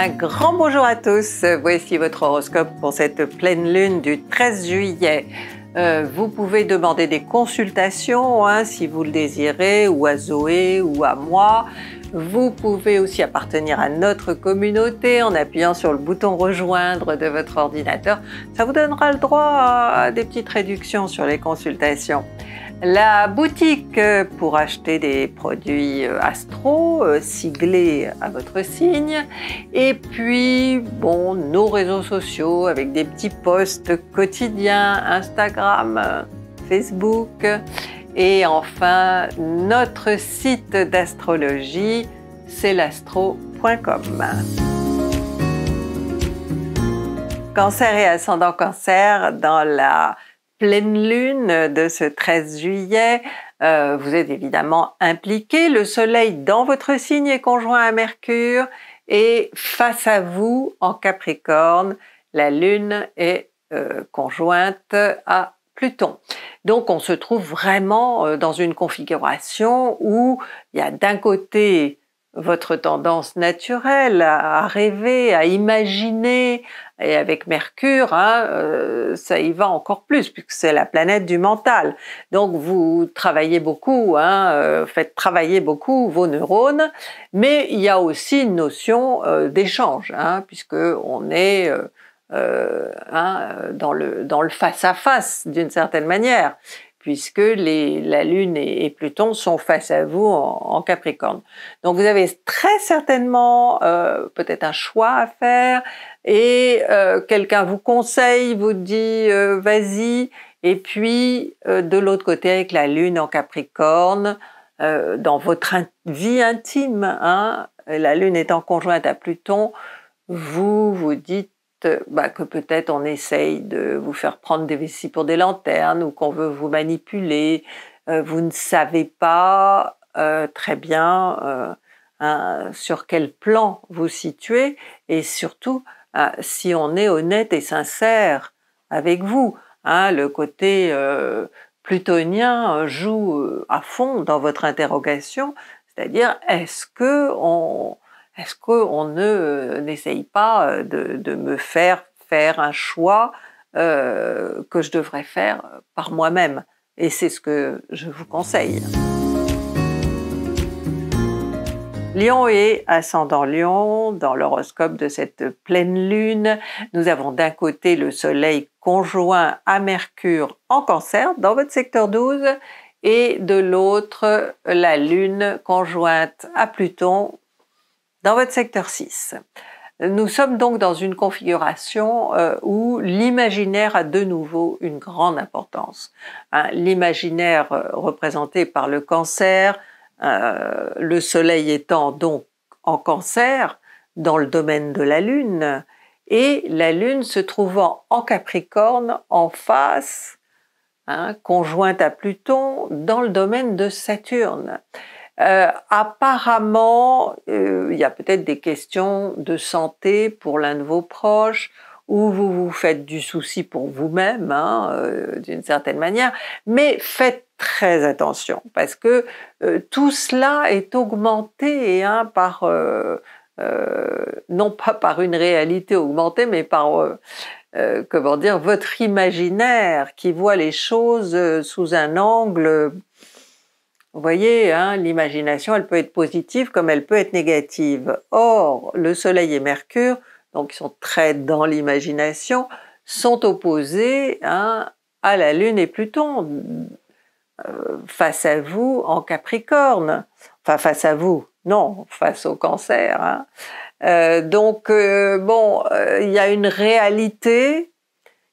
Un grand bonjour à tous, voici votre horoscope pour cette pleine lune du 13 juillet. Vous pouvez demander des consultations si vous le désirez, ou à Zoé ou à moi. Vous pouvez aussi appartenir à notre communauté en appuyant sur le bouton rejoindre de votre ordinateur. Ça vous donnera le droit à des petites réductions sur les consultations. La boutique pour acheter des produits astro siglés à votre signe, et puis bon, nos réseaux sociaux avec des petits posts quotidiens, Instagram, Facebook, et enfin notre site d'astrologie celastro.com. Cancer et ascendant Cancer, dans la pleine lune de ce 13 juillet, vous êtes évidemment impliqué. Le soleil dans votre signe est conjoint à Mercure, et face à vous, en Capricorne, la lune est conjointe à Pluton. Donc on se trouve vraiment dans une configuration où il y a d'un côté votre tendance naturelle à rêver, à imaginer, et avec Mercure, ça y va encore plus, puisque c'est la planète du mental. Donc vous travaillez beaucoup, faites travailler beaucoup vos neurones, mais il y a aussi une notion d'échange, puisqu'on est dans le face-à-face d'une certaine manière, puisque la Lune et Pluton sont face à vous en Capricorne. Donc vous avez très certainement peut-être un choix à faire, et quelqu'un vous conseille, vous dit vas-y, et puis de l'autre côté avec la Lune en Capricorne, dans votre vie intime, la Lune étant conjointe à Pluton, vous dites que peut-être on essaye de vous faire prendre des vessies pour des lanternes, ou qu'on veut vous manipuler, vous ne savez pas très bien sur quel plan vous situez, et surtout si on est honnête et sincère avec vous. Le côté plutonien joue à fond dans votre interrogation, c'est-à-dire est-ce qu'on n'essaye pas de me faire faire un choix que je devrais faire par moi-même? Et c'est ce que je vous conseille. Lion et ascendant Lion, dans l'horoscope de cette pleine lune, nous avons d'un côté le soleil conjoint à Mercure en Cancer, dans votre secteur 12, et de l'autre la lune conjointe à Pluton, dans votre secteur 6. Nous sommes donc dans une configuration où l'imaginaire a de nouveau une grande importance. L'imaginaire représenté par le Cancer, le soleil étant donc en Cancer, dans le domaine de la Lune, et la Lune se trouvant en Capricorne, en face, conjointe à Pluton, dans le domaine de Saturne. Apparemment, il y a peut-être des questions de santé pour l'un de vos proches, ou vous vous faites du souci pour vous-même, d'une certaine manière, mais faites très attention, parce que tout cela est augmenté par, non pas par une réalité augmentée, mais par, votre imaginaire qui voit les choses sous un angle. Vous voyez, l'imagination, elle peut être positive comme elle peut être négative. Or, le Soleil et Mercure, donc ils sont très dans l'imagination, sont opposés à la Lune et Pluton, face à vous en Capricorne. Enfin, face à vous, non, face au Cancer. Il y a une réalité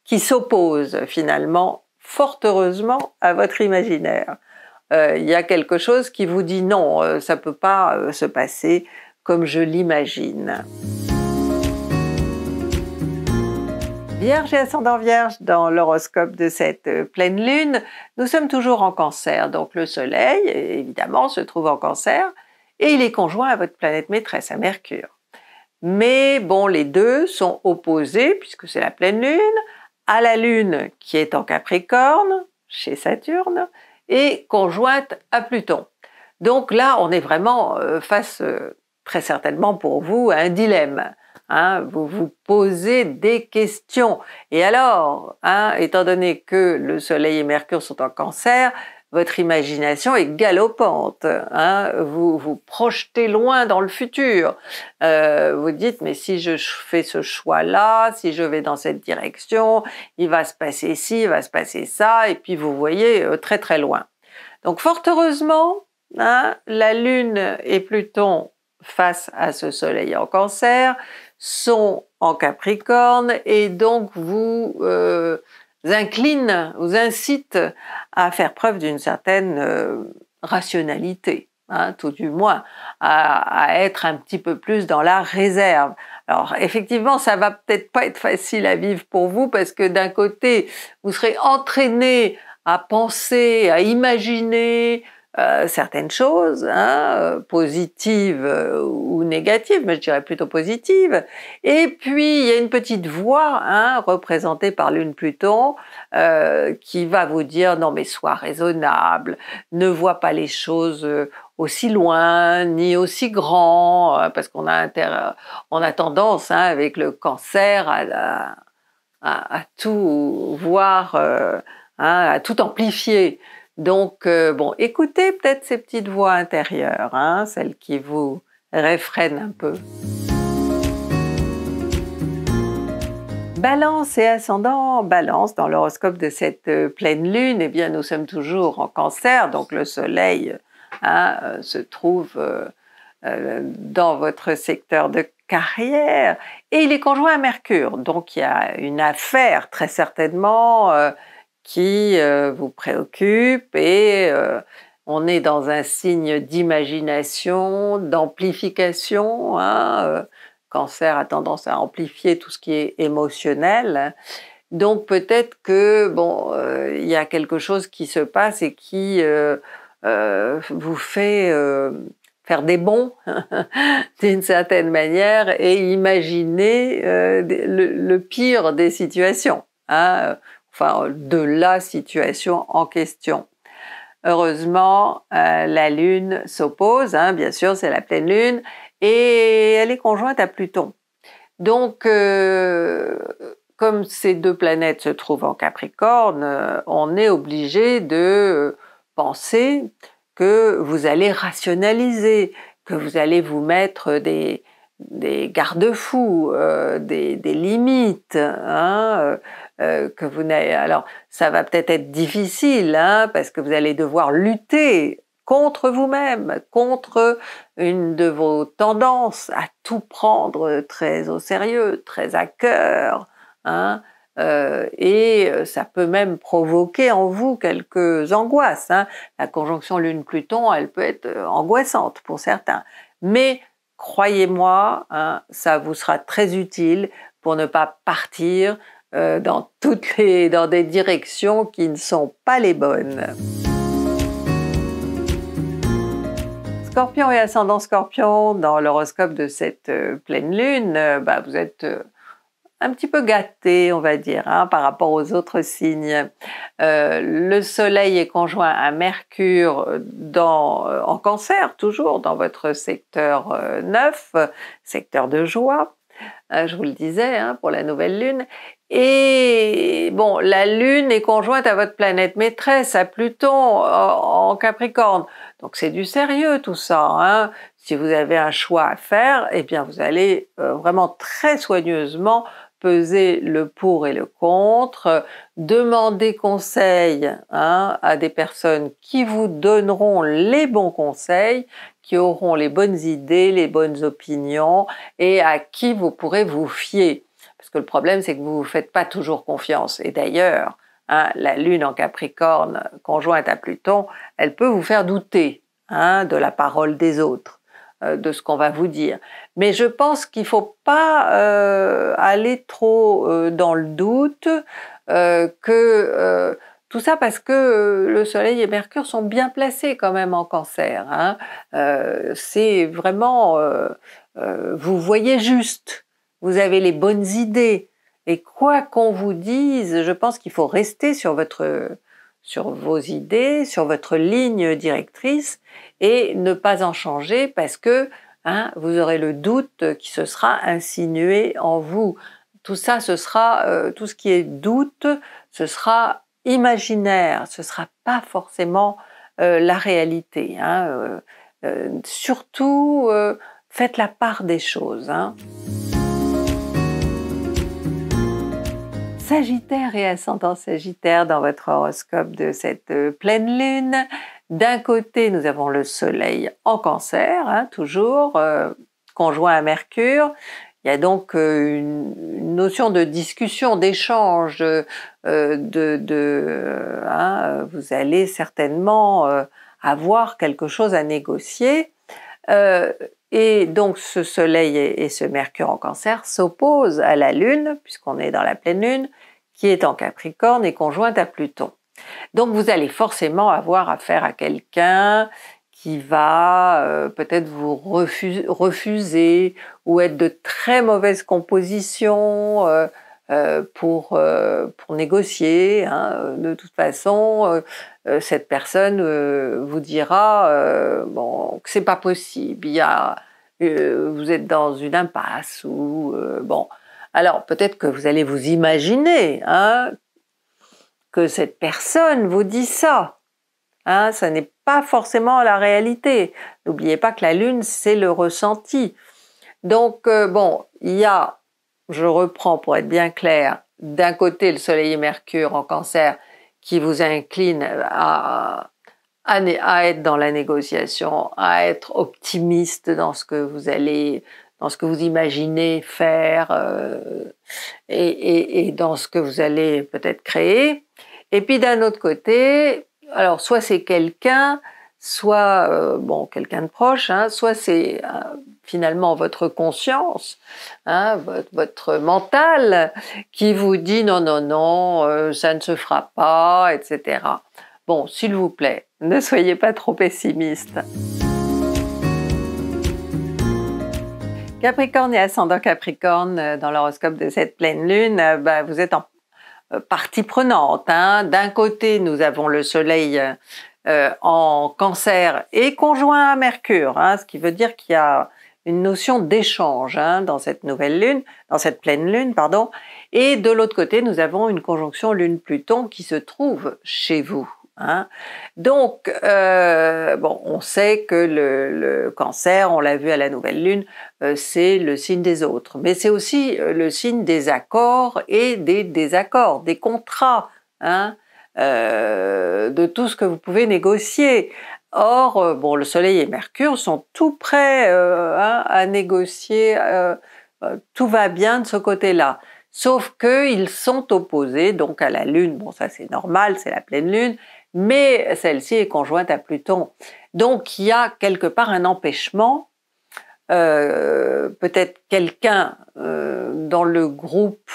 qui s'oppose finalement, fort heureusement, à votre imaginaire. Il y a quelque chose qui vous dit non, ça ne peut pas se passer comme je l'imagine. Vierge et ascendant Vierge, dans l'horoscope de cette pleine lune, nous sommes toujours en Cancer, donc le soleil évidemment se trouve en Cancer, et il est conjoint à votre planète maîtresse, à Mercure. Mais bon, les deux sont opposés, puisque c'est la pleine lune, à la lune qui est en Capricorne, chez Saturne, et conjointe à Pluton. Donc là, on est vraiment face, très certainement pour vous, à un dilemme. hein, vous vous posez des questions. Et alors, hein, étant donné que le Soleil et Mercure sont en Cancer, votre imagination est galopante, hein, vous vous projetez loin dans le futur. Vous dites, mais si je fais ce choix-là, si je vais dans cette direction, il va se passer ci, il va se passer ça, et puis vous voyez très très loin. Donc fort heureusement, hein, la Lune et Pluton face à ce Soleil en Cancer sont en Capricorne, et donc vous... vous incite à faire preuve d'une certaine rationalité, hein, tout du moins, à être un petit peu plus dans la réserve. Alors effectivement, ça va peut-être pas être facile à vivre pour vous, parce que d'un côté, vous serez entraîné à penser, à imaginer certaines choses, hein, positives ou négatives, mais je dirais plutôt positives. Et puis il y a une petite voix, hein, représentée par Lune Pluton, qui va vous dire non mais sois raisonnable, ne vois pas les choses aussi loin ni aussi grand, parce qu'on a tendance, hein, avec le Cancer à tout voir, hein, à tout amplifier. Donc, bon, écoutez peut-être ces petites voix intérieures, hein, celles qui vous réfrènent un peu. Balance et ascendant Balance, dans l'horoscope de cette pleine lune, eh bien, nous sommes toujours en Cancer, donc le Soleil, hein, se trouve dans votre secteur de carrière, et il est conjoint à Mercure, donc il y a une affaire très certainement qui vous préoccupe, et on est dans un signe d'imagination, d'amplification, hein, Cancer a tendance à amplifier tout ce qui est émotionnel, donc peut-être que bon, il y a quelque chose qui se passe et qui vous fait faire des bonds d'une certaine manière et imaginer le pire des situations, hein, enfin de la situation en question. Heureusement, la Lune s'oppose, hein, bien sûr, c'est la pleine Lune, et elle est conjointe à Pluton. Donc, comme ces deux planètes se trouvent en Capricorne, on est obligé de penser que vous allez rationaliser, que vous allez vous mettre des garde-fous, des limites, hein, que vous n'avez... Alors, ça va peut-être être difficile, hein, parce que vous allez devoir lutter contre vous-même, contre une de vos tendances à tout prendre très au sérieux, très à cœur, hein, et ça peut même provoquer en vous quelques angoisses, hein. La conjonction Lune-Pluton, elle peut être angoissante pour certains, mais croyez-moi, hein, ça vous sera très utile pour ne pas partir dans des directions qui ne sont pas les bonnes. Scorpion et ascendant Scorpion, dans l'horoscope de cette pleine lune, bah, vous êtes un petit peu gâté, on va dire, hein, par rapport aux autres signes. Le Soleil est conjoint à Mercure en Cancer, toujours dans votre secteur 9, secteur de joie, je vous le disais, hein, pour la nouvelle lune. Et bon, la Lune est conjointe à votre planète maîtresse, à Pluton, en Capricorne. Donc c'est du sérieux tout ça, hein. Si vous avez un choix à faire, eh bien vous allez vraiment très soigneusement peser le pour et le contre, demander conseil, hein, à des personnes qui vous donneront les bons conseils, qui auront les bonnes idées, les bonnes opinions, et à qui vous pourrez vous fier. Parce que le problème, c'est que vous ne vous faites pas toujours confiance. Et d'ailleurs, hein, la Lune en Capricorne, conjointe à Pluton, elle peut vous faire douter, hein, de la parole des autres, de ce qu'on va vous dire. Mais je pense qu'il ne faut pas aller trop dans le doute, tout ça parce que le Soleil et Mercure sont bien placés quand même en Cancer, hein. C'est vraiment... vous voyez juste, vous avez les bonnes idées, et quoi qu'on vous dise, je pense qu'il faut rester sur vos idées, sur votre ligne directrice, et ne pas en changer, parce que hein, vous aurez le doute qui se sera insinué en vous. Tout ça, ce sera, tout ce qui est doute, ce sera imaginaire, ce ne sera pas forcément la réalité. Hein, surtout, faites la part des choses. Hein. Sagittaire et ascendant Sagittaire dans votre horoscope de cette pleine lune. D'un côté, nous avons le Soleil en Cancer, hein, toujours conjoint à Mercure. Il y a donc une notion de discussion, d'échange. Vous allez certainement avoir quelque chose à négocier. Et donc ce Soleil et ce Mercure en Cancer s'opposent à la Lune, puisqu'on est dans la pleine Lune, qui est en Capricorne et conjointe à Pluton. Donc vous allez forcément avoir affaire à quelqu'un qui va peut-être vous refuser ou être de très mauvaise composition pour négocier. Hein. De toute façon, cette personne vous dira bon, que c'est pas possible, vous êtes dans une impasse ou bon. Alors peut-être que vous allez vous imaginer hein, que cette personne vous dit ça. Hein, ça n'est pas forcément la réalité. N'oubliez pas que la Lune, c'est le ressenti. Donc bon, il y a, je reprends pour être bien clair, d'un côté le Soleil et Mercure en Cancer qui vous incline à être dans la négociation, à être optimiste dans ce que vous allez, dans ce que vous imaginez faire et dans ce que vous allez peut-être créer. Et puis d'un autre côté, alors soit c'est quelqu'un, soit bon, quelqu'un de proche, hein, soit c'est finalement votre conscience, hein, votre mental qui vous dit non, non, non, ça ne se fera pas, etc. Bon, s'il vous plaît, ne soyez pas trop pessimiste. Capricorne et ascendant Capricorne, dans l'horoscope de cette pleine lune, bah, vous êtes en partie prenante. Hein. D'un côté, nous avons le Soleil en Cancer et conjoint à Mercure, hein, ce qui veut dire qu'il y a une notion d'échange hein, dans cette nouvelle lune, dans cette pleine lune, pardon. Et de l'autre côté, nous avons une conjonction Lune-Pluton qui se trouve chez vous. Hein. Donc, bon, on sait que le Cancer, on l'a vu à la nouvelle lune, c'est le signe des autres, mais c'est aussi le signe des accords et des désaccords, des contrats. Hein. De tout ce que vous pouvez négocier. Or, bon, le Soleil et Mercure sont tout prêts hein, à négocier, tout va bien de ce côté-là. Sauf qu'ils sont opposés donc à la Lune. Bon, ça c'est normal, c'est la pleine Lune, mais celle-ci est conjointe à Pluton. Donc il y a quelque part un empêchement. Peut-être quelqu'un dans le groupe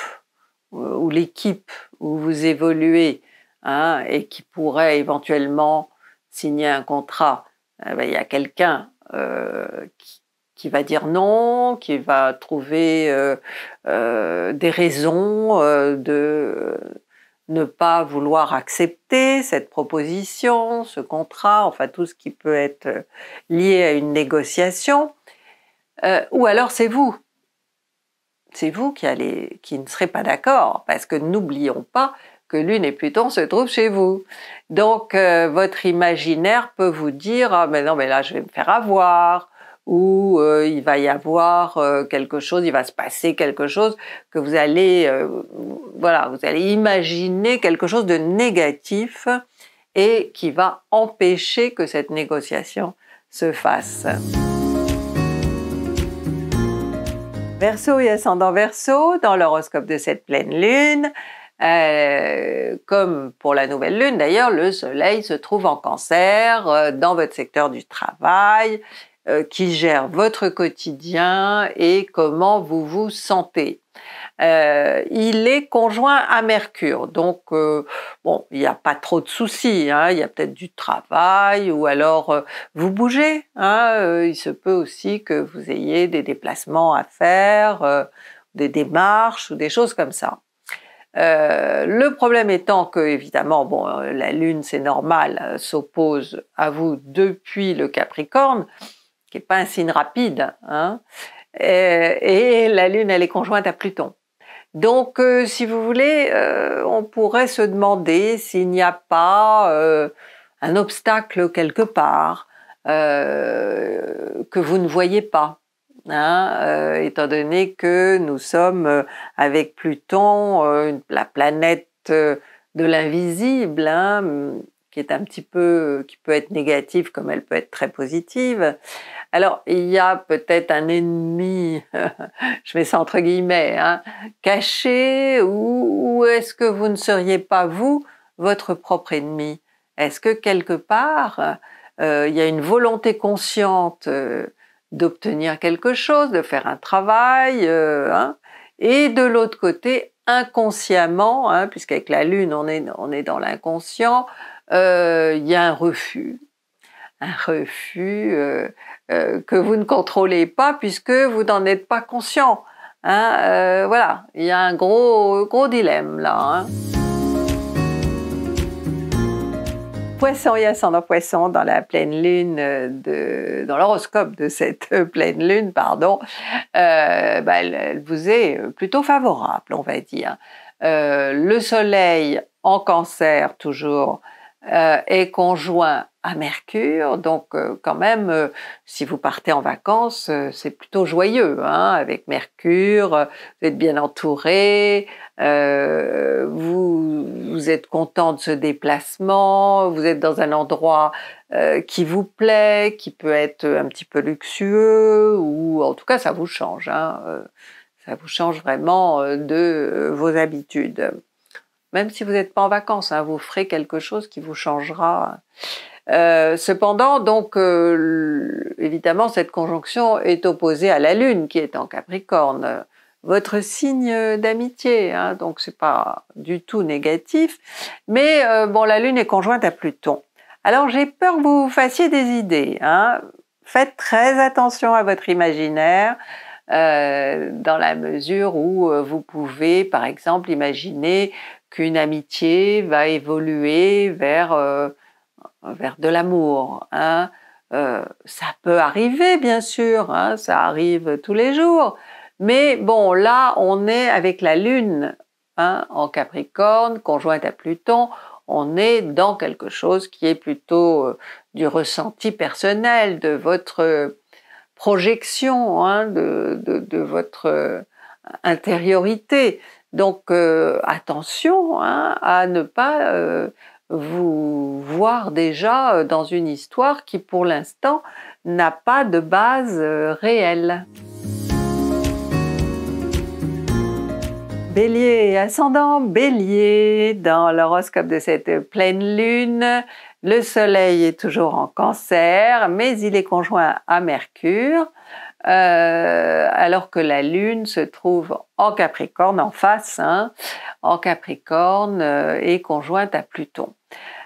ou l'équipe où vous évoluez hein, et qui pourrait éventuellement signer un contrat, eh bien, il y a quelqu'un qui va dire non, qui va trouver des raisons de ne pas vouloir accepter cette proposition, ce contrat, enfin tout ce qui peut être lié à une négociation. Ou alors c'est vous. C'est vous qui ne serez pas d'accord, parce que n'oublions pas que Lune et Pluton se trouvent chez vous. Donc, votre imaginaire peut vous dire « Ah, mais non, mais là, je vais me faire avoir » ou « Il va y avoir quelque chose, il va se passer quelque chose que vous allez... voilà, vous allez imaginer quelque chose de négatif et qui va empêcher que cette négociation se fasse. » Verseau et ascendant Verseau, dans l'horoscope de cette pleine lune, comme pour la nouvelle lune d'ailleurs, le Soleil se trouve en Cancer dans votre secteur du travail qui gère votre quotidien et comment vous vous sentez. Il est conjoint à Mercure, donc bon, il n'y a pas trop de soucis, hein, il y a peut-être du travail ou alors vous bougez, hein, il se peut aussi que vous ayez des déplacements à faire, des démarches ou des choses comme ça. Le problème étant que, évidemment, bon, la Lune, c'est normal, s'oppose à vous depuis le Capricorne, qui n'est pas un signe rapide, hein, et la Lune, elle est conjointe à Pluton. Donc, si vous voulez, on pourrait se demander s'il n'y a pas un obstacle quelque part que vous ne voyez pas, hein, étant donné que nous sommes avec Pluton, la planète de l'invisible, hein, qui est un petit peu, qui peut être négative comme elle peut être très positive. Alors, il y a peut-être un ennemi, je mets ça entre guillemets, hein, caché, ou est-ce que vous ne seriez pas, vous, votre propre ennemi? Est-ce que quelque part, il y a une volonté consciente d'obtenir quelque chose, de faire un travail, hein, et de l'autre côté, inconsciemment, hein, puisqu'avec la Lune, on est dans l'inconscient, il y a un refus que vous ne contrôlez pas puisque vous n'en êtes pas conscient. Hein, voilà, il y a un gros dilemme là. Hein. Poisson et ascendant Poisson dans la pleine lune, dans l'horoscope de cette pleine lune, pardon, elle vous est plutôt favorable, on va dire. Le Soleil en Cancer toujours est conjoint à Mercure, donc quand même, si vous partez en vacances, c'est plutôt joyeux, hein, avec Mercure, vous êtes bien entouré, vous êtes content de ce déplacement, vous êtes dans un endroit qui vous plaît, qui peut être un petit peu luxueux, ou en tout cas ça vous change, hein, ça vous change vraiment de vos habitudes. Même si vous n'êtes pas en vacances, hein, vous ferez quelque chose qui vous changera. Cependant, donc, évidemment, cette conjonction est opposée à la Lune, qui est en Capricorne, votre signe d'amitié, hein, donc c'est pas du tout négatif, mais bon, la Lune est conjointe à Pluton. Alors, j'ai peur que vous fassiez des idées, hein. Faites très attention à votre imaginaire, dans la mesure où vous pouvez, par exemple, imaginer qu'une amitié va évoluer vers de l'amour. Hein. Ça peut arriver, bien sûr, hein, ça arrive tous les jours, mais bon, là, on est avec la Lune, hein, en Capricorne, conjointe à Pluton, on est dans quelque chose qui est plutôt du ressenti personnel, de votre projection, hein, de votre intériorité. Donc, attention, hein, à ne pas vous voir déjà dans une histoire qui, pour l'instant, n'a pas de base réelle. Bélier, ascendant Bélier, dans l'horoscope de cette pleine lune, le Soleil est toujours en Cancer, mais il est conjoint à Mercure, alors que la Lune se trouve en Capricorne, en face, hein, en Capricorne, et conjointe à Pluton.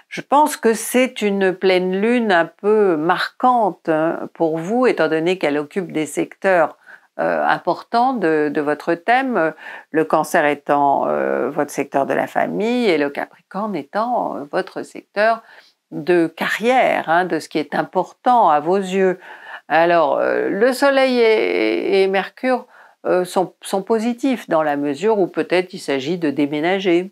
Je pense que c'est une pleine lune un peu marquante, hein, pour vous, étant donné qu'elle occupe des secteurs important de votre thème, le Cancer étant votre secteur de la famille et le Capricorne étant votre secteur de carrière, hein, de ce qui est important à vos yeux. Alors, le Soleil et Mercure sont positifs dans la mesure où peut-être il s'agit de déménager,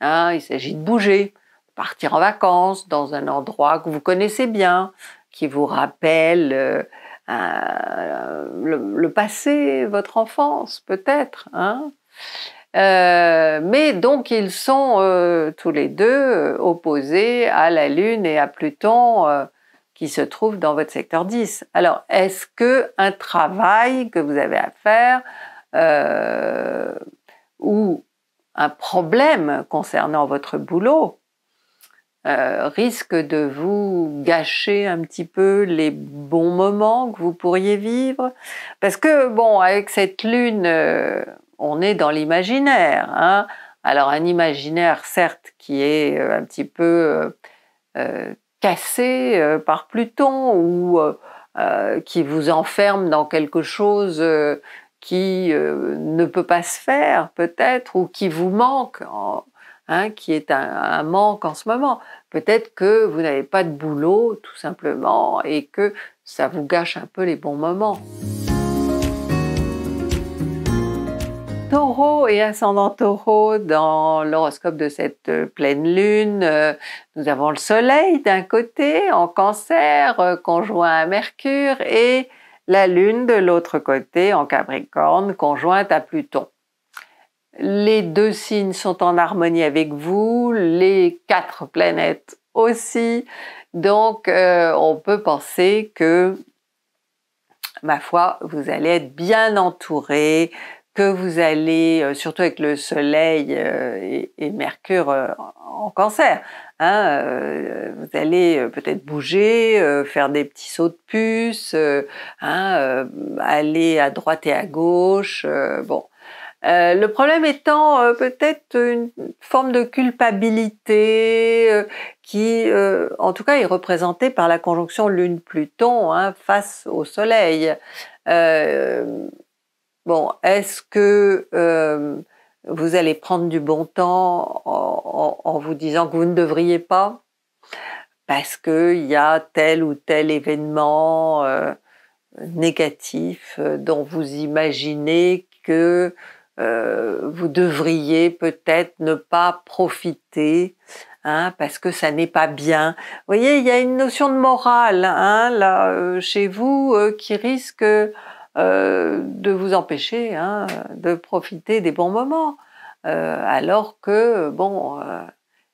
hein, il s'agit de bouger, partir en vacances dans un endroit que vous connaissez bien, qui vous rappelle le passé, votre enfance peut-être, hein, mais donc ils sont tous les deux opposés à la Lune et à Pluton qui se trouvent dans votre secteur 10. Alors, est-ce que un travail que vous avez à faire ou un problème concernant votre boulot risque de vous gâcher un petit peu les bons moments que vous pourriez vivre? Parce que, bon, avec cette lune, on est dans l'imaginaire, hein. Alors, un imaginaire, certes, qui est un petit peu cassé par Pluton, ou qui vous enferme dans quelque chose qui ne peut pas se faire, peut-être, ou qui vous manque, hein, qui est un manque en ce moment. Peut-être que vous n'avez pas de boulot, tout simplement, et que ça vous gâche un peu les bons moments. Taureau et ascendant Taureau, dans l'horoscope de cette pleine lune, nous avons le soleil d'un côté en Cancer, conjoint à Mercure, et la lune de l'autre côté en Capricorne, conjointe à Pluton. Les deux signes sont en harmonie avec vous, les quatre planètes aussi, donc on peut penser que, ma foi, vous allez être bien entouré, que vous allez, surtout avec le Soleil et Mercure en Cancer, hein, vous allez peut-être bouger, faire des petits sauts de puce, hein, aller à droite et à gauche, bon. Le problème étant peut-être une forme de culpabilité qui, en tout cas, est représentée par la conjonction Lune-Pluton, hein, face au Soleil. Bon, est-ce que vous allez prendre du bon temps en vous disant que vous ne devriez pas parce qu'il y a tel ou tel événement négatif dont vous imaginez que vous devriez peut-être ne pas profiter, hein, parce que ça n'est pas bien. Vous voyez, il y a une notion de morale, hein, là, chez vous, qui risque de vous empêcher, hein, de profiter des bons moments, alors que, bon,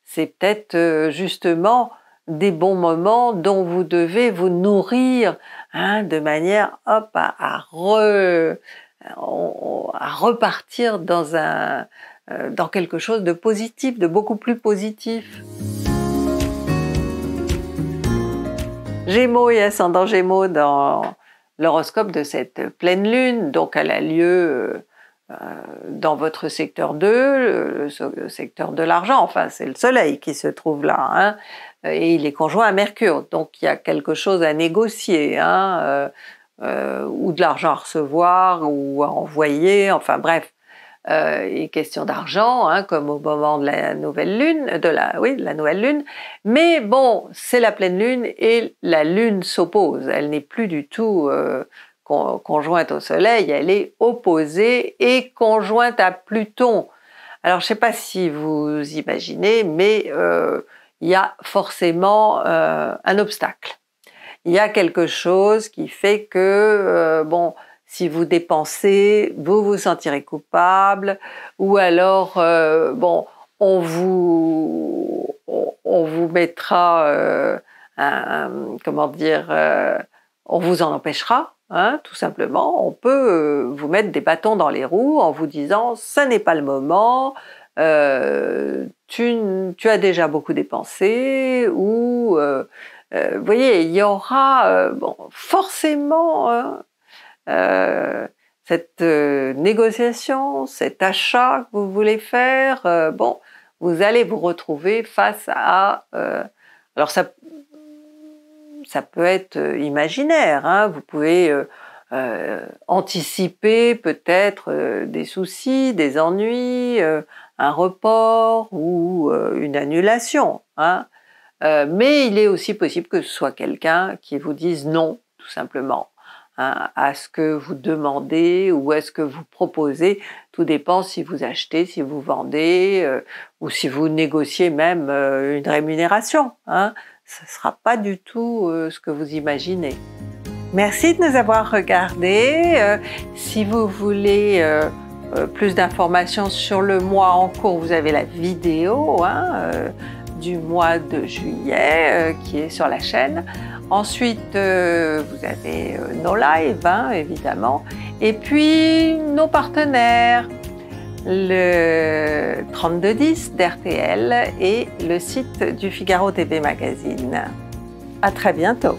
c'est peut-être justement des bons moments dont vous devez vous nourrir, hein, de manière, hop, à repartir dans quelque chose de positif, de beaucoup plus positif. Gémeaux et ascendant Gémeaux dans l'horoscope de cette pleine lune, donc elle a lieu dans votre secteur 2, le secteur de l'argent, enfin c'est le soleil qui se trouve là, hein, et il est conjoint à Mercure, donc il y a quelque chose à négocier, hein, ou de l'argent à recevoir ou à envoyer, enfin bref, il est question d'argent, hein, comme au moment de la nouvelle lune, de la nouvelle lune, mais bon, c'est la pleine lune et la lune s'oppose, elle n'est plus du tout conjointe au soleil, elle est opposée et conjointe à Pluton. Alors je ne sais pas si vous imaginez, mais il y a forcément un obstacle. Il y a quelque chose qui fait que, bon, si vous dépensez, vous vous sentirez coupable, ou alors, bon, on vous mettra, comment dire, on vous en empêchera, hein, tout simplement. On peut vous mettre des bâtons dans les roues en vous disant « ça n'est pas le moment », tu as déjà beaucoup dépensé » ou vous voyez, il y aura bon, forcément cette négociation, cet achat que vous voulez faire, bon, vous allez vous retrouver face à... alors ça peut être imaginaire, hein, vous pouvez anticiper peut-être des soucis, des ennuis, un report ou une annulation, hein. Mais il est aussi possible que ce soit quelqu'un qui vous dise non, tout simplement, hein, à ce que vous demandez ou à ce que vous proposez. Tout dépend si vous achetez, si vous vendez, ou si vous négociez même une rémunération, hein. Ce ne sera pas du tout ce que vous imaginez. Merci de nous avoir regardés. Si vous voulez plus d'informations sur le mois en cours, vous avez la vidéo, hein, du mois de juillet qui est sur la chaîne. Ensuite, vous avez nos lives, hein, évidemment, et puis nos partenaires, le 3210 d'RTL et le site du Figaro TV Magazine. À très bientôt.